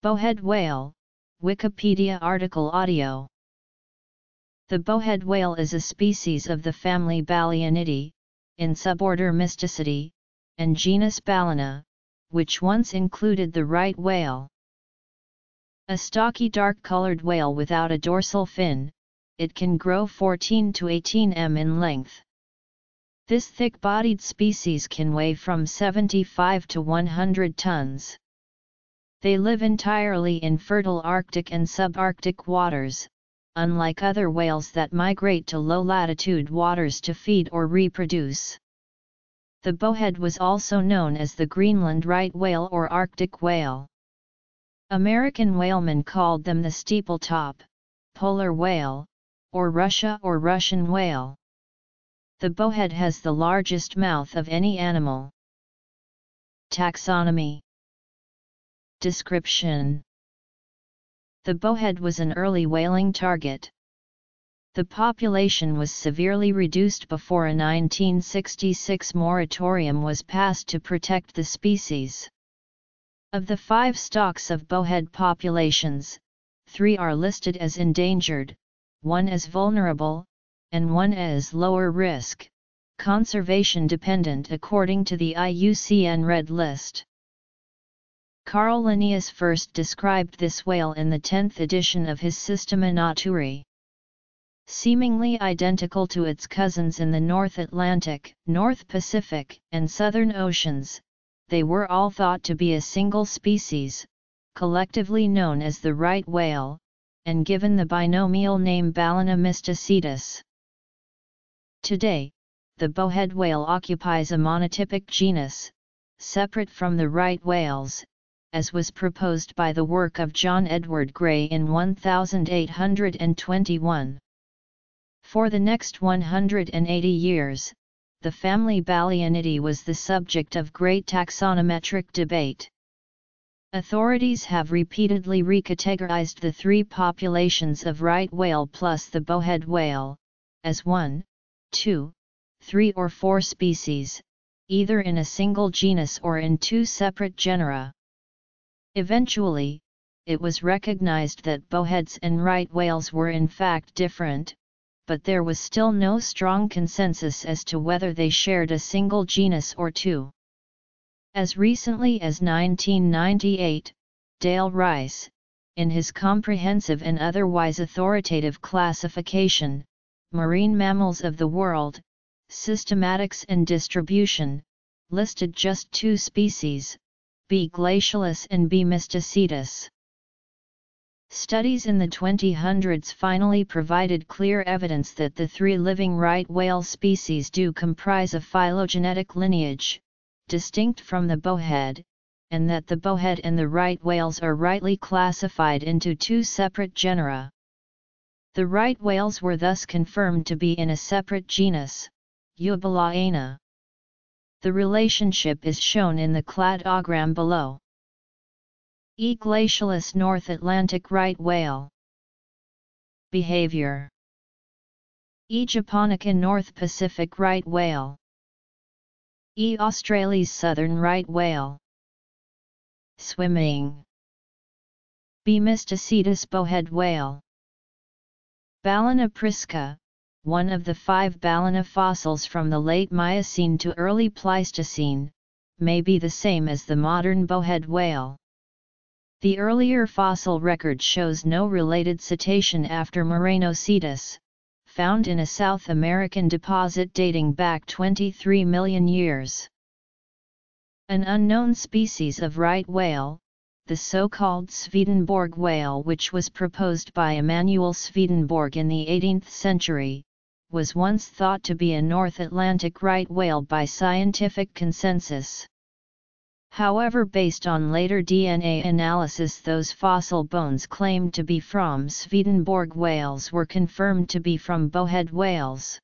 Bowhead whale, Wikipedia article audio. The bowhead whale is a species of the family Balaenidae, in suborder Mysticeti, and genus Balaena, which once included the right whale. A stocky dark-colored whale without a dorsal fin, it can grow 14 to 18 m in length. This thick-bodied species can weigh from 75 to 100 tons. They live entirely in fertile Arctic and subarctic waters, unlike other whales that migrate to low-latitude waters to feed or reproduce. The bowhead was also known as the Greenland right whale or Arctic whale. American whalemen called them the steepletop, polar whale, or Russia or Russian whale. The bowhead has the largest mouth of any animal. Taxonomy. Description. The bowhead was an early whaling target. The population was severely reduced before a 1966 moratorium was passed to protect the species. Of the 5 stocks of bowhead populations, 3 are listed as endangered, 1 as vulnerable, and 1 as lower risk, conservation dependent according to the IUCN Red List. Carl Linnaeus first described this whale in the 10th edition of his Systema Naturae. Seemingly identical to its cousins in the North Atlantic, North Pacific, and Southern Oceans, they were all thought to be a single species, collectively known as the right whale, and given the binomial name Balaena mysticetus. Today, the bowhead whale occupies a monotypic genus, separate from the right whales, as was proposed by the work of John Edward Gray in 1821. For the next 180 years, the family Balaenidae was the subject of great taxonometric debate. Authorities have repeatedly recategorized the 3 populations of right whale plus the bowhead whale, as 1, 2, 3 or 4 species, either in a single genus or in 2 separate genera. Eventually, it was recognized that bowheads and right whales were in fact different, but there was still no strong consensus as to whether they shared a single genus or 2. As recently as 1998, Dale Rice, in his comprehensive and otherwise authoritative classification, Marine Mammals of the World, Systematics and Distribution, listed just 2 species, B. glacialis and B. mysticetus. Studies in the 2000s finally provided clear evidence that the 3 living right whale species do comprise a phylogenetic lineage, distinct from the bowhead, and that the bowhead and the right whales are rightly classified into 2 separate genera. The right whales were thus confirmed to be in a separate genus, Eubalaena. The relationship is shown in the cladogram below. E. glacialis North Atlantic right whale. Behavior. E. japonica North Pacific right whale. E. australis Southern right whale. Swimming. B. mysticetus bowhead whale. Balaena prisca, one of the 5 Balaena fossils from the late Miocene to early Pleistocene, may be the same as the modern bowhead whale. The earlier fossil record shows no related cetacean after Morenocetus, found in a South American deposit dating back 23 million years. An unknown species of right whale, the so-called Swedenborg whale, which was proposed by Emanuel Swedenborg in the 18th century, was once thought to be a North Atlantic right whale by scientific consensus. However, based on later DNA analysis, those fossil bones claimed to be from Swedenborg whales were confirmed to be from bowhead whales.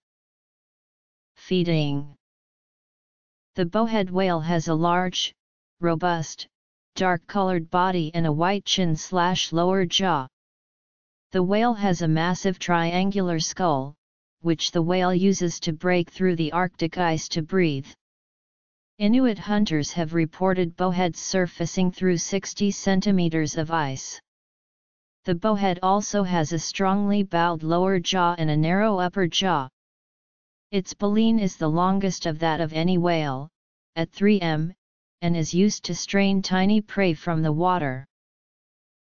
Feeding. The bowhead whale has a large, robust, dark-colored body and a white chin/lower jaw. The whale has a massive triangular skull, which the whale uses to break through the Arctic ice to breathe. Inuit hunters have reported bowheads surfacing through 60 centimeters of ice. The bowhead also has a strongly bowed lower jaw and a narrow upper jaw. Its baleen is the longest of that of any whale, at 3 m, and is used to strain tiny prey from the water.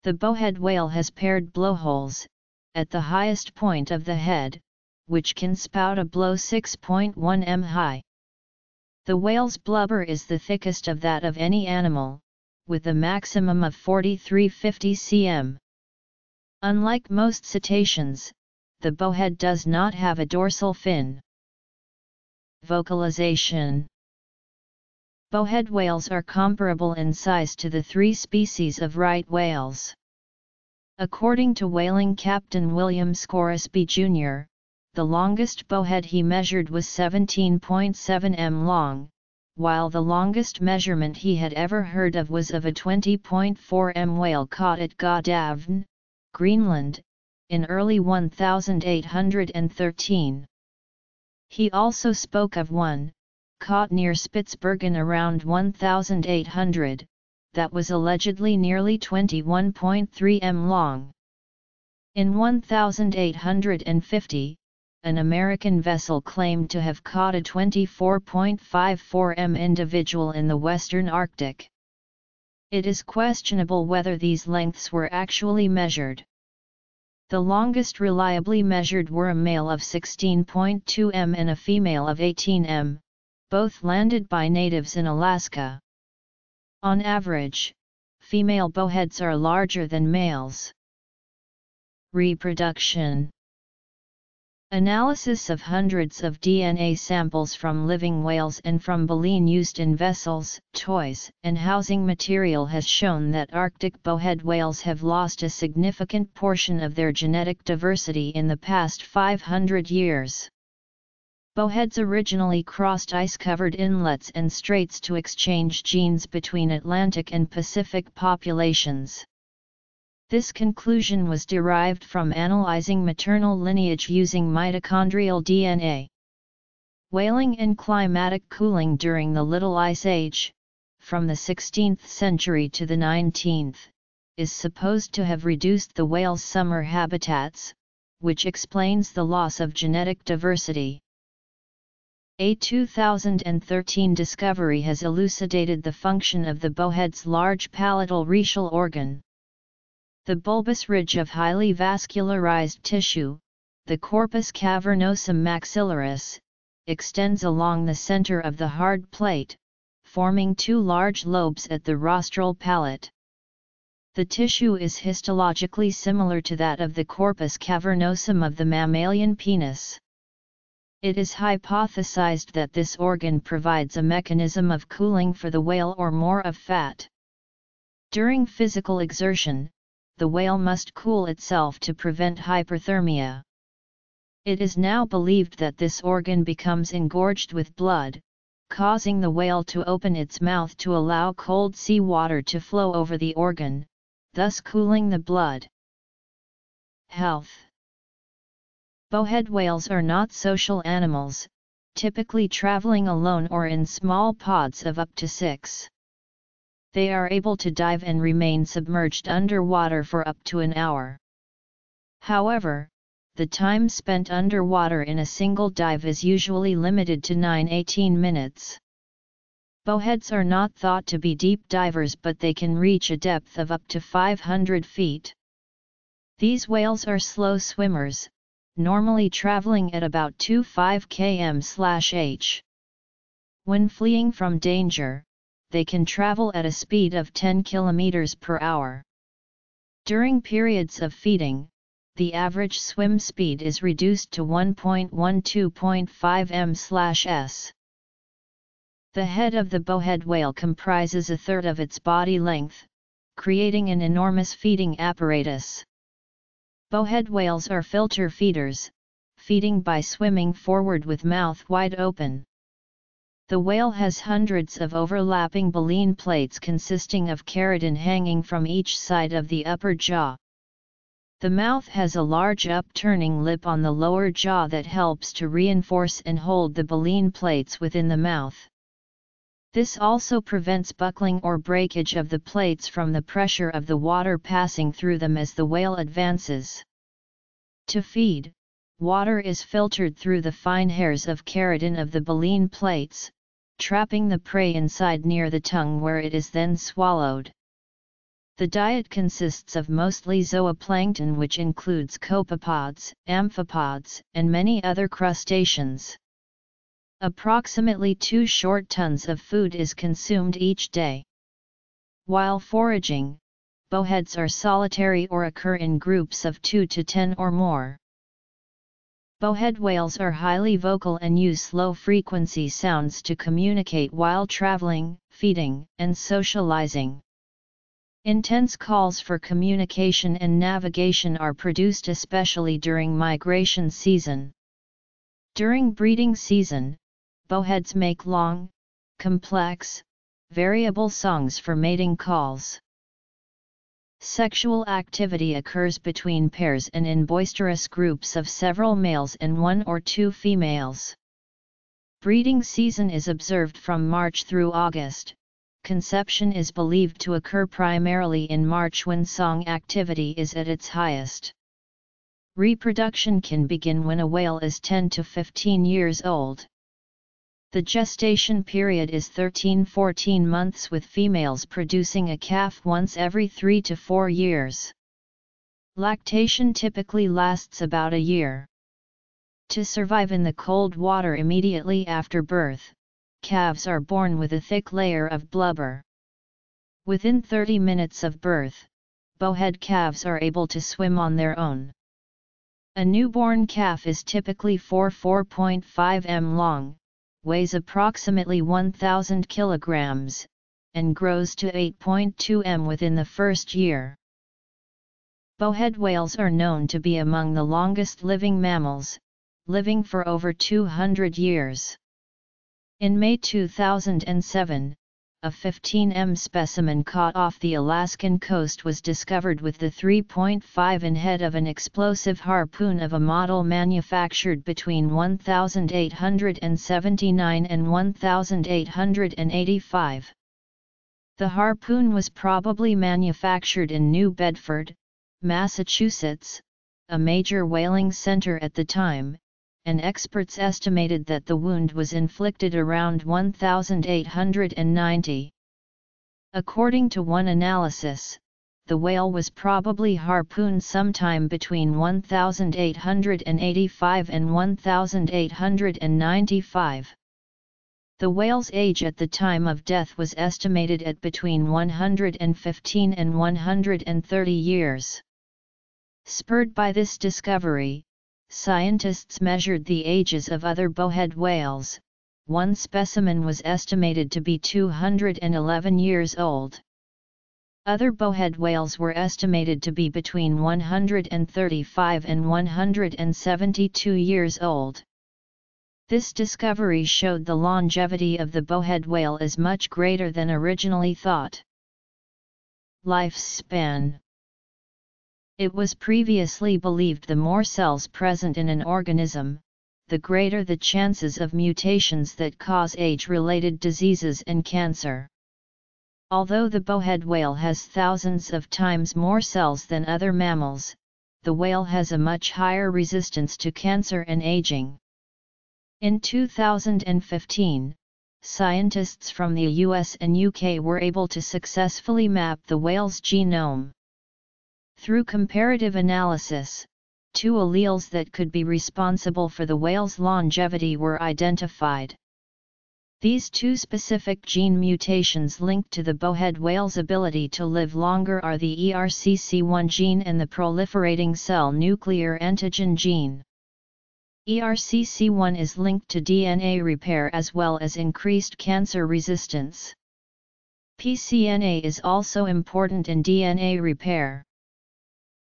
The bowhead whale has paired blowholes, at the highest point of the head, which can spout a blow 6.1 m high. The whale's blubber is the thickest of that of any animal, with a maximum of 4350 cm. Unlike most cetaceans, the bowhead does not have a dorsal fin. Vocalization. Bowhead whales are comparable in size to the 3 species of right whales. According to whaling captain William Scoresby Jr., the longest bowhead he measured was 17.7 m long, while the longest measurement he had ever heard of was of a 20.4 m whale caught at Godhavn, Greenland, in early 1813. He also spoke of one, caught near Spitsbergen around 1800, that was allegedly nearly 21.3 m long. In 1850, an American vessel claimed to have caught a 24.54 m individual in the western Arctic. It is questionable whether these lengths were actually measured. The longest reliably measured were a male of 16.2 m and a female of 18 m, both landed by natives in Alaska. On average, female bowheads are larger than males. Reproduction. Analysis of hundreds of DNA samples from living whales and from baleen used in vessels, toys, and housing material has shown that Arctic bowhead whales have lost a significant portion of their genetic diversity in the past 500 years. Bowheads originally crossed ice-covered inlets and straits to exchange genes between Atlantic and Pacific populations. This conclusion was derived from analyzing maternal lineage using mitochondrial DNA. Whaling and climatic cooling during the Little Ice Age, from the 16th century to the 19th, is supposed to have reduced the whale's summer habitats, which explains the loss of genetic diversity. A 2013 discovery has elucidated the function of the bowhead's large palatal rachial organ. The bulbous ridge of highly vascularized tissue, the corpus cavernosum maxillaris, extends along the center of the hard plate, forming 2 large lobes at the rostral palate. The tissue is histologically similar to that of the corpus cavernosum of the mammalian penis. It is hypothesized that this organ provides a mechanism of cooling for the whale or more of fat. During physical exertion, the whale must cool itself to prevent hyperthermia. It is now believed that this organ becomes engorged with blood, causing the whale to open its mouth to allow cold sea water to flow over the organ, thus cooling the blood. Health. Bowhead whales are not social animals, typically traveling alone or in small pods of up to 6. They are able to dive and remain submerged underwater for up to an hour. However, the time spent underwater in a single dive is usually limited to 9–18 minutes. Bowheads are not thought to be deep divers, but they can reach a depth of up to 500 feet. These whales are slow swimmers, normally traveling at about 25 km/h. When fleeing from danger, they can travel at a speed of 10 km per hour. During periods of feeding, the average swim speed is reduced to 1.12.5 m/s. The head of the bowhead whale comprises 1/3 of its body length, creating an enormous feeding apparatus. Bowhead whales are filter feeders, feeding by swimming forward with mouth wide open. The whale has hundreds of overlapping baleen plates consisting of keratin hanging from each side of the upper jaw. The mouth has a large upturning lip on the lower jaw that helps to reinforce and hold the baleen plates within the mouth. This also prevents buckling or breakage of the plates from the pressure of the water passing through them as the whale advances. To feed, water is filtered through the fine hairs of keratin of the baleen plates, trapping the prey inside near the tongue where it is then swallowed. The diet consists of mostly zooplankton, which includes copepods, amphipods, and many other crustaceans. Approximately 2 short tons of food is consumed each day. While foraging, bowheads are solitary or occur in groups of 2 to 10 or more. Bowhead whales are highly vocal and use low-frequency sounds to communicate while traveling, feeding, and socializing. Intense calls for communication and navigation are produced especially during migration season. During breeding season, bowheads make long, complex, variable songs for mating calls. Sexual activity occurs between pairs and in boisterous groups of several males and 1 or 2 females. Breeding season is observed from March through August. Conception is believed to occur primarily in March when song activity is at its highest. Reproduction can begin when a whale is 10 to 15 years old. The gestation period is 13–14 months, with females producing a calf once every 3 to 4 years. Lactation typically lasts about a year. To survive in the cold water immediately after birth, calves are born with a thick layer of blubber. Within 30 minutes of birth, bowhead calves are able to swim on their own. A newborn calf is typically 4–4.5 m long, weighs approximately 1,000 kilograms, and grows to 8.2 m within the first year. Bowhead whales are known to be among the longest living mammals, living for over 200 years. In May 2007, a 15 m specimen caught off the Alaskan coast was discovered with the 3.5 in head of an explosive harpoon of a model manufactured between 1879 and 1885. The harpoon was probably manufactured in New Bedford, Massachusetts, a major whaling center at the time, and experts estimated that the wound was inflicted around 1890. According to one analysis, the whale was probably harpooned sometime between 1885 and 1895. The whale's age at the time of death was estimated at between 115 and 130 years. Spurred by this discovery, scientists measured the ages of other bowhead whales. One specimen was estimated to be 211 years old. Other bowhead whales were estimated to be between 135 and 172 years old. This discovery showed the longevity of the bowhead whale is much greater than originally thought. Lifespan. It was previously believed the more cells present in an organism, the greater the chances of mutations that cause age-related diseases and cancer. Although the bowhead whale has thousands of times more cells than other mammals, the whale has a much higher resistance to cancer and aging. In 2015, scientists from the US and UK were able to successfully map the whale's genome. Through comparative analysis, 2 alleles that could be responsible for the whale's longevity were identified. These 2 specific gene mutations linked to the bowhead whale's ability to live longer are the ERCC1 gene and the proliferating cell nuclear antigen gene. ERCC1 is linked to DNA repair as well as increased cancer resistance. PCNA is also important in DNA repair.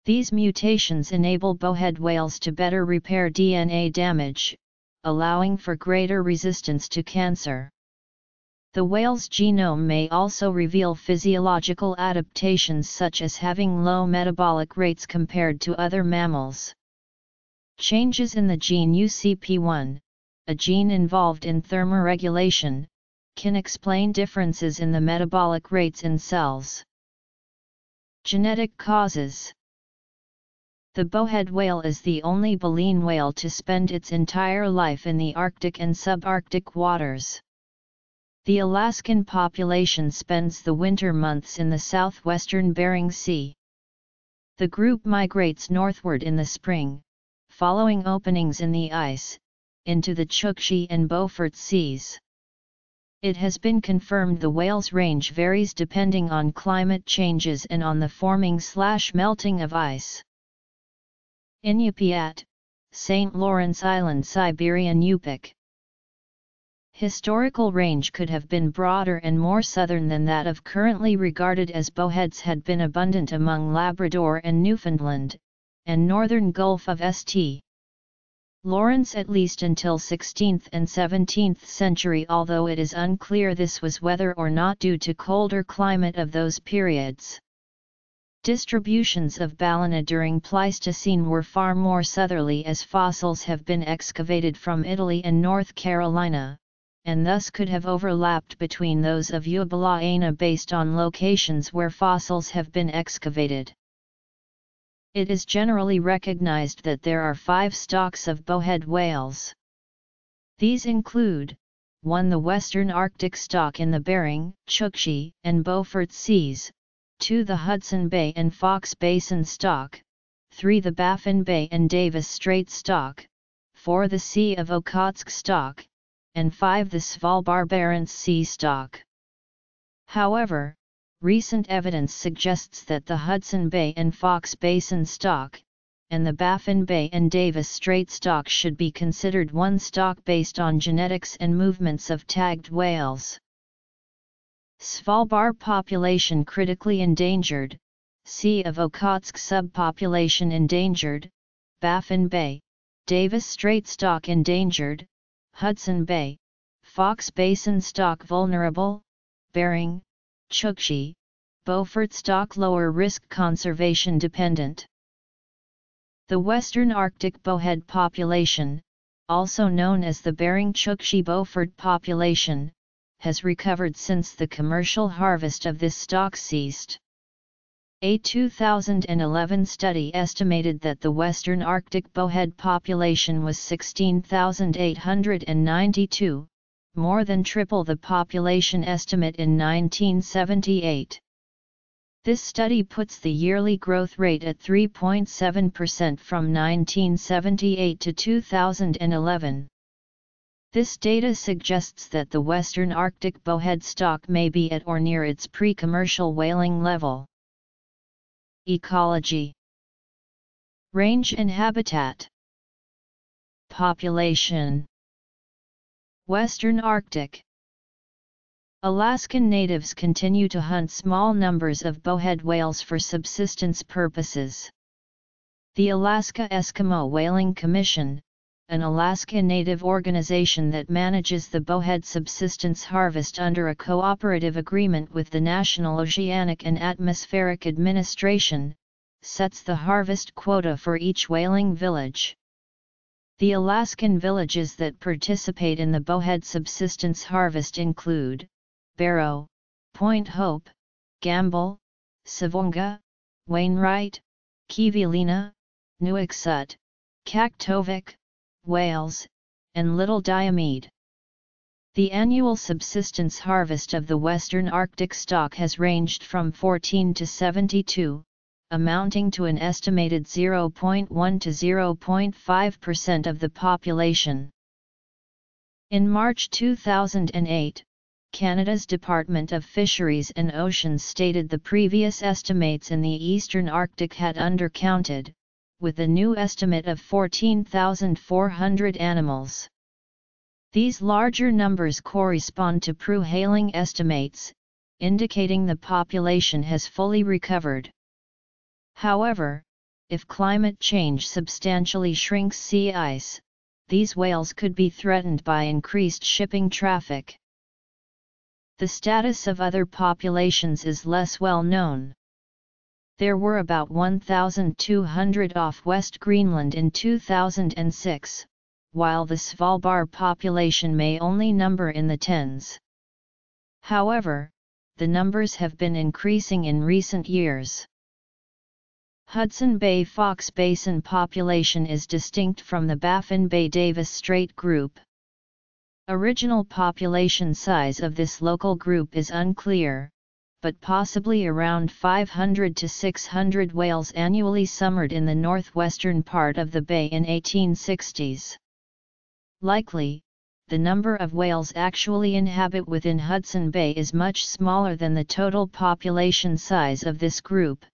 These mutations enable bowhead whales to better repair DNA damage, allowing for greater resistance to cancer. The whale's genome may also reveal physiological adaptations such as having low metabolic rates compared to other mammals. Changes in the gene UCP1, a gene involved in thermoregulation, can explain differences in the metabolic rates in cells. Genetic causes. The bowhead whale is the only baleen whale to spend its entire life in the Arctic and subarctic waters. The Alaskan population spends the winter months in the southwestern Bering Sea. The group migrates northward in the spring, following openings in the ice, into the Chukchi and Beaufort Seas. It has been confirmed the whale's range varies depending on climate changes and on the forming/melting of ice. Inupiat, Saint Lawrence Island Siberian Yupik. Historical range could have been broader and more southern than that of currently regarded, as bowheads had been abundant among Labrador and Newfoundland, and northern Gulf of St. Lawrence at least until 16th and 17th century, although it is unclear this was whether or not due to colder climate of those periods. Distributions of Balaena during Pleistocene were far more southerly, as fossils have been excavated from Italy and North Carolina, and thus could have overlapped between those of Eubalaena based on locations where fossils have been excavated. It is generally recognized that there are 5 stocks of bowhead whales. These include 1. The Western Arctic stock in the Bering, Chukchi, and Beaufort Seas, 2. The Hudson Bay and Fox Basin stock, 3. The Baffin Bay and Davis Strait stock, 4. The Sea of Okhotsk stock, and 5. The Svalbard Barents Sea stock. However, recent evidence suggests that the Hudson Bay and Fox Basin stock, and the Baffin Bay and Davis Strait stock should be considered one stock based on genetics and movements of tagged whales. Svalbard population critically endangered, Sea of Okhotsk subpopulation endangered, Baffin Bay, Davis Strait stock endangered, Hudson Bay, Fox Basin stock vulnerable, Bering, Chukchi, Beaufort stock lower risk conservation dependent. The Western Arctic bowhead population, also known as the Bering Chukchi Beaufort population, has recovered since the commercial harvest of this stock ceased. A 2011 study estimated that the Western Arctic bowhead population was 16,892, more than triple the population estimate in 1978. This study puts the yearly growth rate at 3.7% from 1978 to 2011. This data suggests that the Western Arctic bowhead stock may be at or near its pre-commercial whaling level. Ecology. Range and habitat. Population. Western Arctic. Alaskan natives continue to hunt small numbers of bowhead whales for subsistence purposes. The Alaska Eskimo Whaling Commission, an Alaska Native organization that manages the bowhead subsistence harvest under a cooperative agreement with the National Oceanic and Atmospheric Administration, sets the harvest quota for each whaling village. The Alaskan villages that participate in the bowhead subsistence harvest include Barrow, Point Hope, Gamble, Savonga, Wainwright, Kivilina, Nuiksut, Kaktovik, Whales, and Little Diomede. The annual subsistence harvest of the Western Arctic stock has ranged from 14 to 72, amounting to an estimated 0.1 to 0.5% of the population. In March 2008, Canada's Department of Fisheries and Oceans stated the previous estimates in the Eastern Arctic had undercounted, with a new estimate of 14,400 animals. These larger numbers correspond to prevailing estimates, indicating the population has fully recovered. However, if climate change substantially shrinks sea ice, these whales could be threatened by increased shipping traffic. The status of other populations is less well known. There were about 1,200 off West Greenland in 2006, while the Svalbard population may only number in the tens. However, the numbers have been increasing in recent years. Hudson Bay Fox Basin population is distinct from the Baffin Bay Davis Strait group. Original population size of this local group is unclear, but possibly around 500 to 600 whales annually summered in the northwestern part of the bay in 1860s. Likely, the number of whales actually inhabit within Hudson Bay is much smaller than the total population size of this group,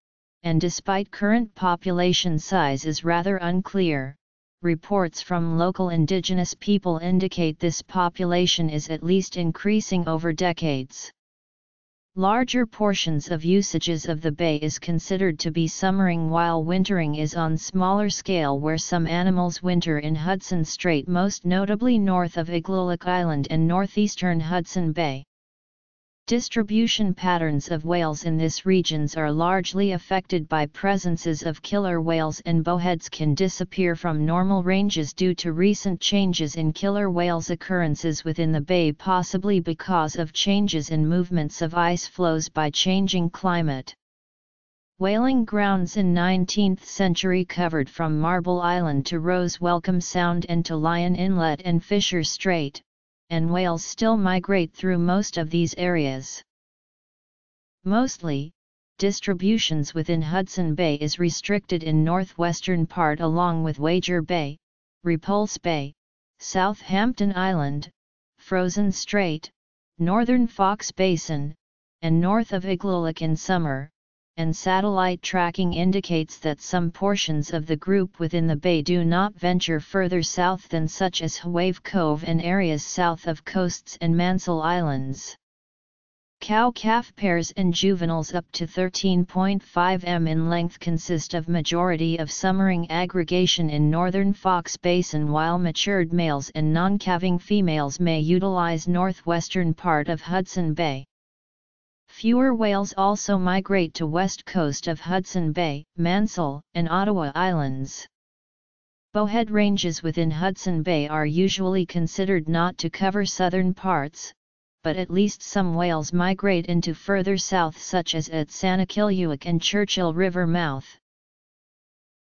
and despite current population size is rather unclear, reports from local indigenous people indicate this population is at least increasing over decades. Larger portions of usages of the bay is considered to be summering, while wintering is on smaller scale, where some animals winter in Hudson Strait, most notably north of Igloolik Island and northeastern Hudson Bay. Distribution patterns of whales in these regions are largely affected by presences of killer whales, and bowheads can disappear from normal ranges due to recent changes in killer whales' occurrences within the bay, possibly because of changes in movements of ice flows by changing climate. Whaling grounds in 19th century covered from Marble Island to Rose Welcome Sound and to Lion Inlet and Fisher Strait, and whales still migrate through most of these areas. Mostly, distributions within Hudson Bay is restricted in northwestern part along with Wager Bay, Repulse Bay, Southampton Island, Frozen Strait, Northern Fox Basin, and north of Igloolik in summer, and satellite tracking indicates that some portions of the group within the bay do not venture further south than such as Huave Cove and areas south of Coasts and Mansell Islands. Cow-calf pairs and juveniles up to 13.5 m in length consist of majority of summering aggregation in northern Fox Basin, while matured males and non-calving females may utilize northwestern part of Hudson Bay. Fewer whales also migrate to west coast of Hudson Bay, Mansell, and Ottawa Islands. Bowhead ranges within Hudson Bay are usually considered not to cover southern parts, but at least some whales migrate into further south, such as at Sanakiliuk and Churchill River mouth.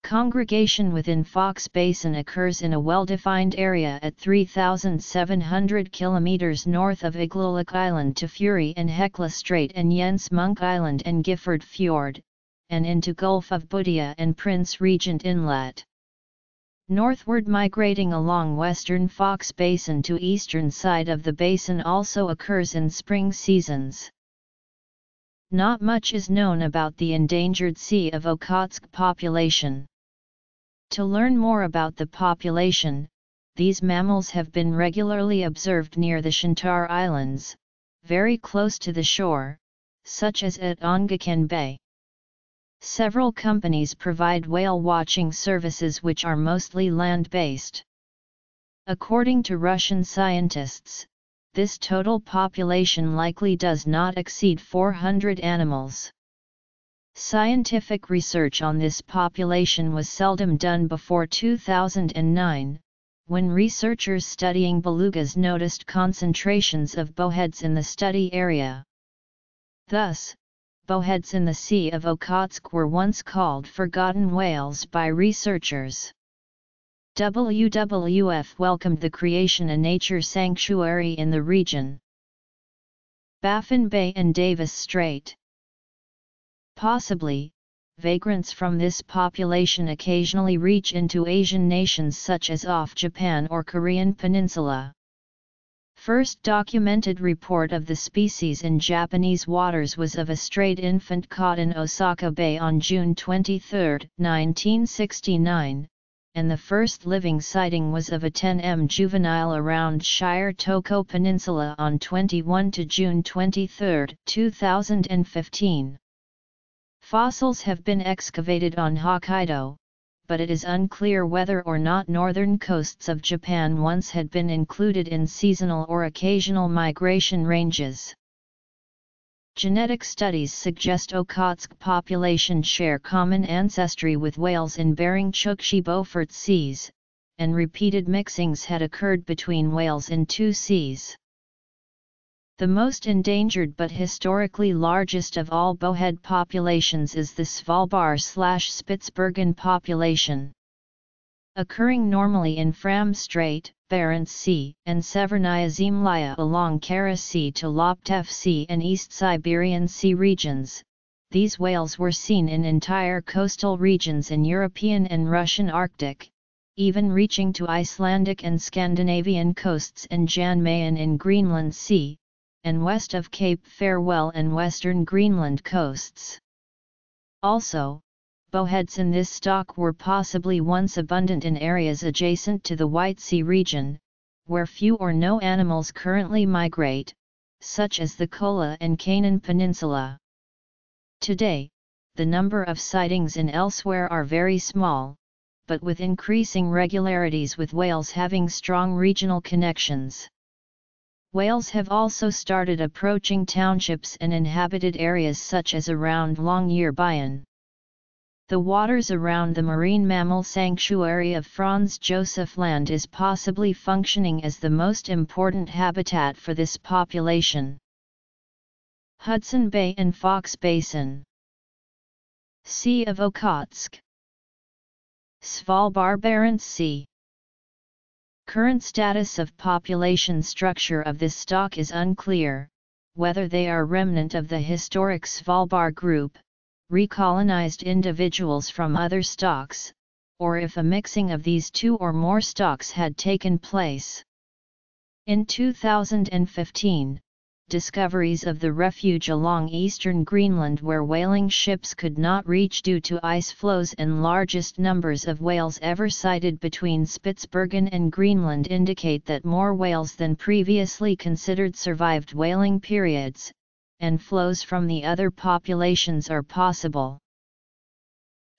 Congregation within Fox Basin occurs in a well-defined area at 3,700 km north of Igloolik Island to Fury and Hecla Strait and Jens Munk Island and Gifford Fjord, and into Gulf of Bootea and Prince Regent Inlet. Northward migrating along western Fox Basin to eastern side of the basin also occurs in spring seasons. Not much is known about the endangered Sea of Okhotsk population. To learn more about the population, these mammals have been regularly observed near the Shantar Islands, very close to the shore, such as at Ongakan Bay. Several companies provide whale watching services which are mostly land-based. According to Russian scientists, this total population likely does not exceed 400 animals. Scientific research on this population was seldom done before 2009, when researchers studying belugas noticed concentrations of bowheads in the study area. Thus, bowheads in the Sea of Okhotsk were once called forgotten whales by researchers. WWF welcomed the creation of a nature sanctuary in the region. Baffin Bay and Davis Strait. Possibly, vagrants from this population occasionally reach into Asian nations such as off Japan or Korean Peninsula. First documented report of the species in Japanese waters was of a strayed infant caught in Osaka Bay on June 23, 1969. And the first living sighting was of a 10 m juvenile around Shire Toko Peninsula on 21 to June 23, 2015. Fossils have been excavated on Hokkaido, but it is unclear whether or not northern coasts of Japan once had been included in seasonal or occasional migration ranges. Genetic studies suggest Okhotsk population share common ancestry with whales in Bering Chukchi-Beaufort seas, and repeated mixings had occurred between whales in two seas. The most endangered but historically largest of all bowhead populations is the Svalbard/Spitsbergen population. Occurring normally in Fram Strait, Barents Sea, and Severnaia Zemlya along Kara Sea to Loptev Sea and East Siberian Sea regions, these whales were seen in entire coastal regions in European and Russian Arctic, even reaching to Icelandic and Scandinavian coasts and Jan Mayen in Greenland Sea, and west of Cape Farewell and western Greenland coasts. Also, bowheads in this stock were possibly once abundant in areas adjacent to the White Sea region, where few or no animals currently migrate, such as the Kola and Canaan Peninsula. Today, the number of sightings in elsewhere are very small, but with increasing regularities with whales having strong regional connections. Whales have also started approaching townships and inhabited areas such as around Longyearbyen. The waters around the marine mammal sanctuary of Franz Josef Land is possibly functioning as the most important habitat for this population. Hudson Bay and Fox Basin. Sea of Okhotsk. Svalbard Barents Sea. Current status of population structure of this stock is unclear, whether they are remnant of the historic Svalbard group, recolonized individuals from other stocks, or if a mixing of these two or more stocks had taken place. In 2015, discoveries of the refuge along eastern Greenland where whaling ships could not reach due to ice floes and largest numbers of whales ever sighted between Spitsbergen and Greenland indicate that more whales than previously considered survived whaling periods, and flows from the other populations are possible.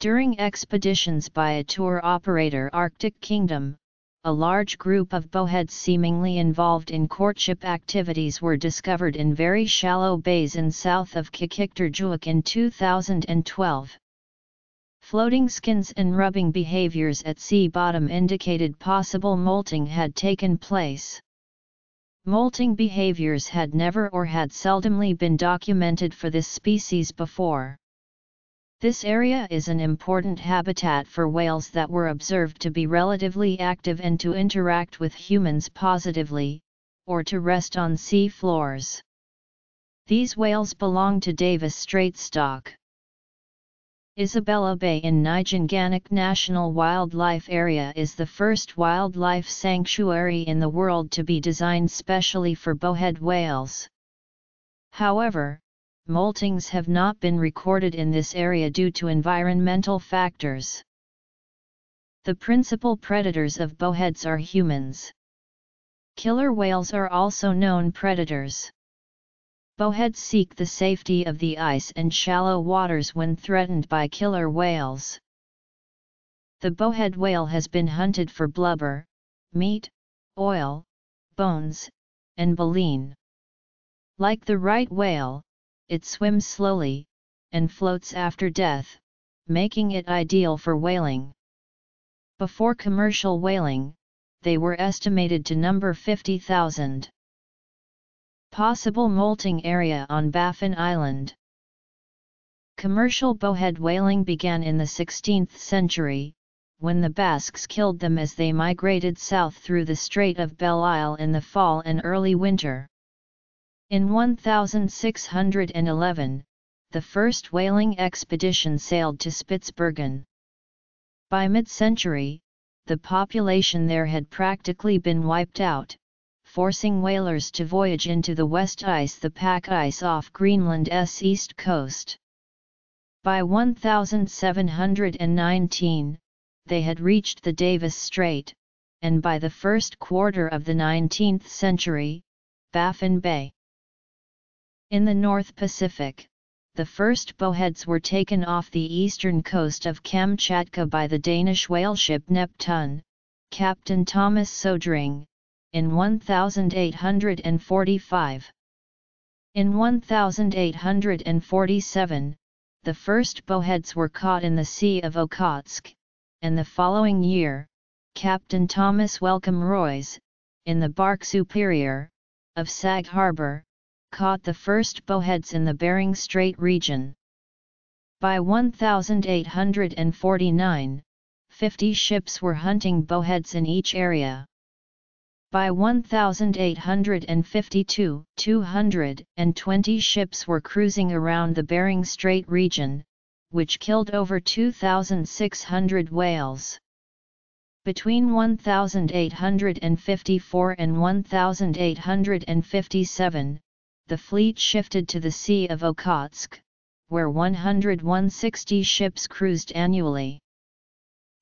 During expeditions by a tour operator Arctic Kingdom, a large group of bowheads seemingly involved in courtship activities were discovered in very shallow bays in south of Kikikterjuak in 2012. Floating skins and rubbing behaviors at sea bottom indicated possible molting had taken place. Molting behaviors had never or had seldomly been documented for this species before. This area is an important habitat for whales that were observed to be relatively active and to interact with humans positively, or to rest on sea floors. These whales belong to Davis Strait stock. Isabella Bay in Nijanganic National Wildlife Area is the first wildlife sanctuary in the world to be designed specially for bowhead whales. However, moltings have not been recorded in this area due to environmental factors. The principal predators of bowheads are humans. Killer whales are also known predators. Bowheads seek the safety of the ice and shallow waters when threatened by killer whales. The bowhead whale has been hunted for blubber, meat, oil, bones, and baleen. Like the right whale, it swims slowly, and floats after death, making it ideal for whaling. Before commercial whaling, they were estimated to number 50,000. Possible molting area on Baffin Island. Commercial bowhead whaling began in the 16th century, when the Basques killed them as they migrated south through the Strait of Belle Isle in the fall and early winter. In 1611, the first whaling expedition sailed to Spitsbergen. By mid-century, the population there had practically been wiped out, forcing whalers to voyage into the west ice, the pack ice off Greenland's east coast. By 1719, they had reached the Davis Strait, and by the first quarter of the 19th century, Baffin Bay. In the North Pacific, the first bowheads were taken off the eastern coast of Kamchatka by the Danish whale ship Neptune, Captain Thomas Sodring, in 1845. In 1847, the first bowheads were caught in the Sea of Okhotsk, and the following year, Captain Thomas Wellcome Royce, in the bark Superior, of Sag Harbor, caught the first bowheads in the Bering Strait region. By 1849, 50 ships were hunting bowheads in each area. By 1852, 220 ships were cruising around the Bering Strait region, which killed over 2,600 whales. Between 1854 and 1857, the fleet shifted to the Sea of Okhotsk, where 160 ships cruised annually.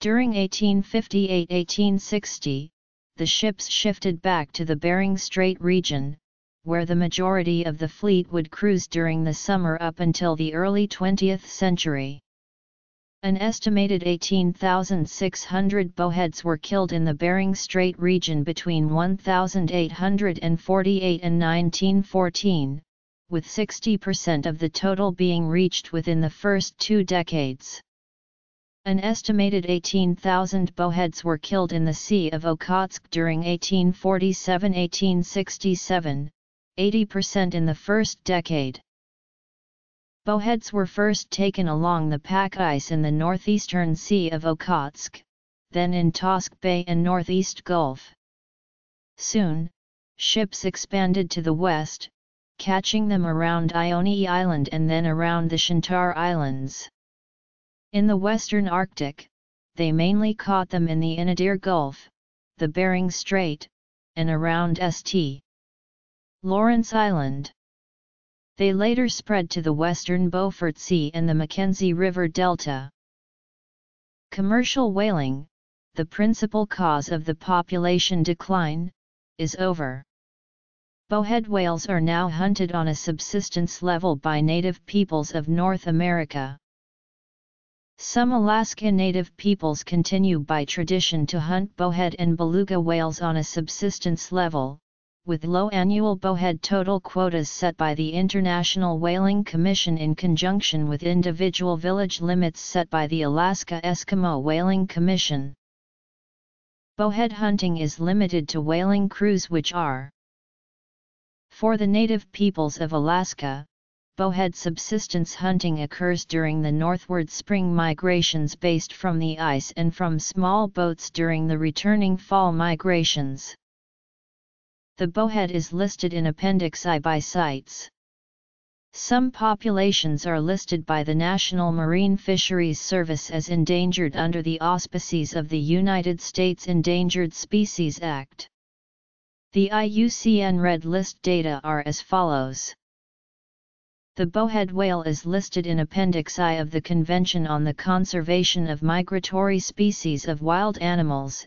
During 1858–1860, the ships shifted back to the Bering Strait region, where the majority of the fleet would cruise during the summer up until the early 20th century. An estimated 18,600 bowheads were killed in the Bering Strait region between 1848 and 1914, with 60% of the total being reached within the first two decades. An estimated 18,000 bowheads were killed in the Sea of Okhotsk during 1847–1867, 80% in the first decade. Bowheads were first taken along the pack ice in the northeastern Sea of Okhotsk, then in Tosk Bay and Northeast Gulf. Soon, ships expanded to the west, catching them around Ione Island and then around the Shantar Islands. In the western Arctic, they mainly caught them in the Anadyr Gulf, the Bering Strait, and around St. Lawrence Island. They later spread to the western Beaufort Sea and the Mackenzie River Delta. Commercial whaling, the principal cause of the population decline, is over. Bowhead whales are now hunted on a subsistence level by native peoples of North America. Some Alaska native peoples continue by tradition to hunt bowhead and beluga whales on a subsistence level, with low annual bowhead total quotas set by the International Whaling Commission in conjunction with individual village limits set by the Alaska Eskimo Whaling Commission. Bowhead hunting is limited to whaling crews, which are for the native peoples of Alaska. Bowhead subsistence hunting occurs during the northward spring migrations based from the ice and from small boats during the returning fall migrations. The bowhead is listed in Appendix I by sites. Some populations are listed by the National Marine Fisheries Service as endangered under the auspices of the United States Endangered Species Act. The IUCN Red List data are as follows. The bowhead whale is listed in Appendix I of the Convention on the Conservation of Migratory Species of Wild Animals,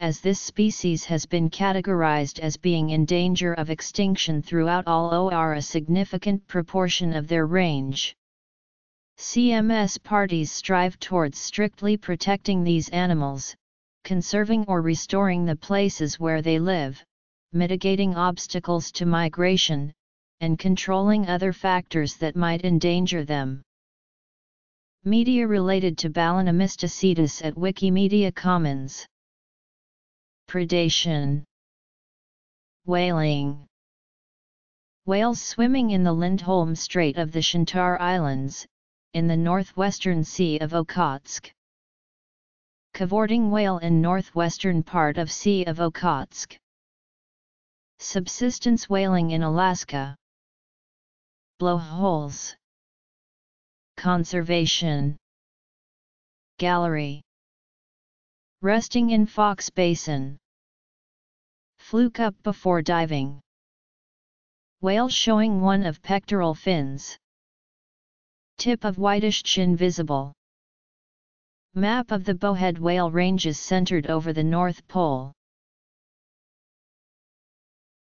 as this species has been categorized as being in danger of extinction throughout all or a significant proportion of their range. CMS parties strive towards strictly protecting these animals, conserving or restoring the places where they live, mitigating obstacles to migration, and controlling other factors that might endanger them. Media related to Balaena mysticetus at Wikimedia Commons. Predation. Whaling. Whales swimming in the Lindholm Strait of the Shantar Islands, in the northwestern Sea of Okhotsk. Cavorting whale in northwestern part of Sea of Okhotsk. Subsistence whaling in Alaska. Blowholes. Conservation. Gallery. Resting in Fox Basin. Fluke up before diving. Whale showing one of pectoral fins. Tip of whitish chin visible. Map of the bowhead whale ranges centered over the North Pole.